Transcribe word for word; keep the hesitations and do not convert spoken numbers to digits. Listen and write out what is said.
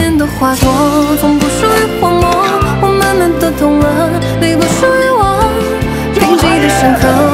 人的花朵总不属于荒漠，我慢慢的懂了，你不属于我，拥挤的深刻。